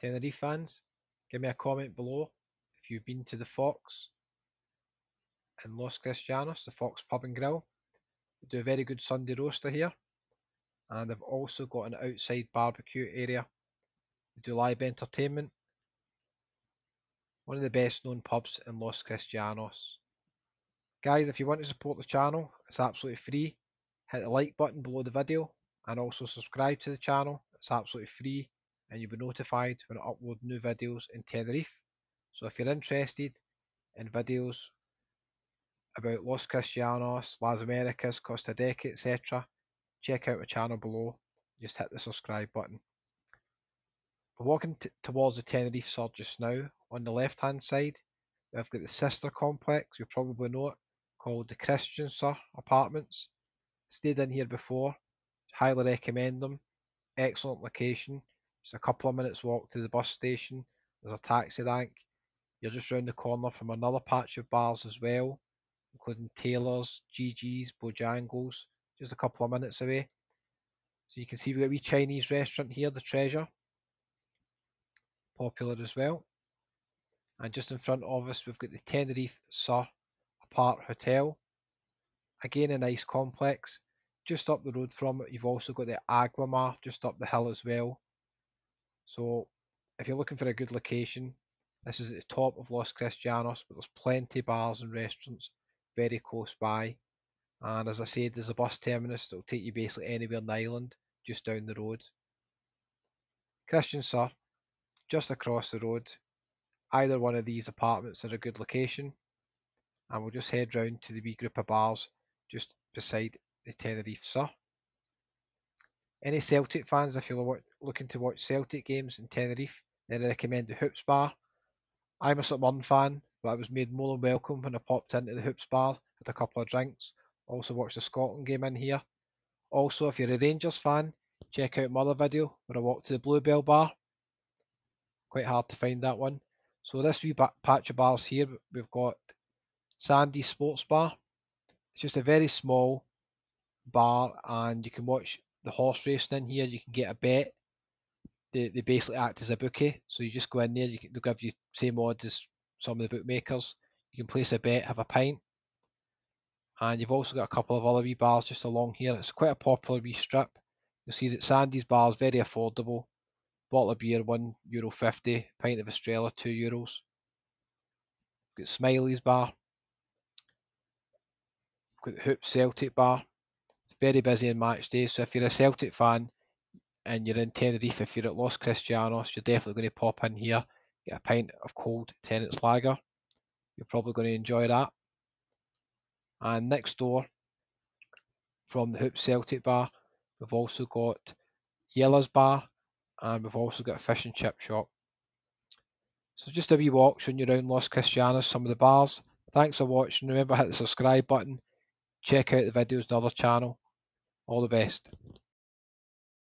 Tenerife fans, give me a comment below if you've been to the Fox in Los Cristianos, the Fox Pub and Grill. They do a very good Sunday roaster here, and they've also got an outside barbecue area. They do live entertainment. One of the best known pubs in Los Cristianos. Guys, if you want to support the channel, it's absolutely free. Hit the like button below the video and also subscribe to the channel. It's absolutely free and you'll be notified when I upload new videos in Tenerife. So if you're interested in videos about Los Cristianos, Las Americas, Costa Rica, etc., check out the channel below. Just hit the subscribe button. We're walking towards the Tenerife Sur just now. On the left hand side, we've got the sister complex, you probably know it, called the Christian Sur Apartments. Stayed in here before, highly recommend them. Excellent location, just a couple of minutes walk to the bus station, there's a taxi rank. You're just round the corner from another patch of bars as well, including Taylor's, GG's, Bojangles, just a couple of minutes away. So you can see we've got a wee Chinese restaurant here, the Treasure, popular as well. And just in front of us we've got the Tenerife Sur Apart Hotel, again a nice complex. Just up the road from it you've also got the Aguamar just up the hill as well. So if you're looking for a good location, this is at the top of Los Cristianos, but there's plenty of bars and restaurants very close by, and as I said there's a bus terminus that will take you basically anywhere in the island just down the road. Christian Sur, just across the road. Either one of these apartments are a good location, and we'll just head round to the wee group of bars just beside the Tenerife Sur. Any Celtic fans, if you're looking to watch Celtic games in Tenerife, then I recommend the Hoops Bar. I'm a St. Mirren fan, but I was made more than welcome when I popped into the Hoops Bar, had a couple of drinks, also watched the Scotland game in here. Also, if you're a Rangers fan, check out my other video where I walked to the Bluebell Bar. Quite hard to find that one. So this wee patch of bars here, we've got Sandy's Sports Bar. It's just a very small bar and you can watch the horse racing in here, you can get a bet. They basically act as a bookie, so you just go in there, they'll give you the same odds as some of the bookmakers. You can place a bet, have a pint. And you've also got a couple of other wee bars just along here. It's quite a popular wee strip. You'll see that Sandy's Bar is very affordable. Bottle of beer, €1.50, pint of Estrella, €2. We've got Smiley's Bar. We've got the Hoops Celtic Bar. It's very busy on match day, so if you're a Celtic fan and you're in Tenerife, if you're at Los Cristianos, you're definitely going to pop in here, get a pint of cold Tenants Lager. You're probably going to enjoy that. And next door from the Hoops Celtic Bar, we've also got Yella's Bar. And we've also got a fish and chip shop. So just a wee walk showing you around Los Cristianos, some of the bars. Thanks for watching. Remember, hit the subscribe button. Check out the videos on the other channel. All the best.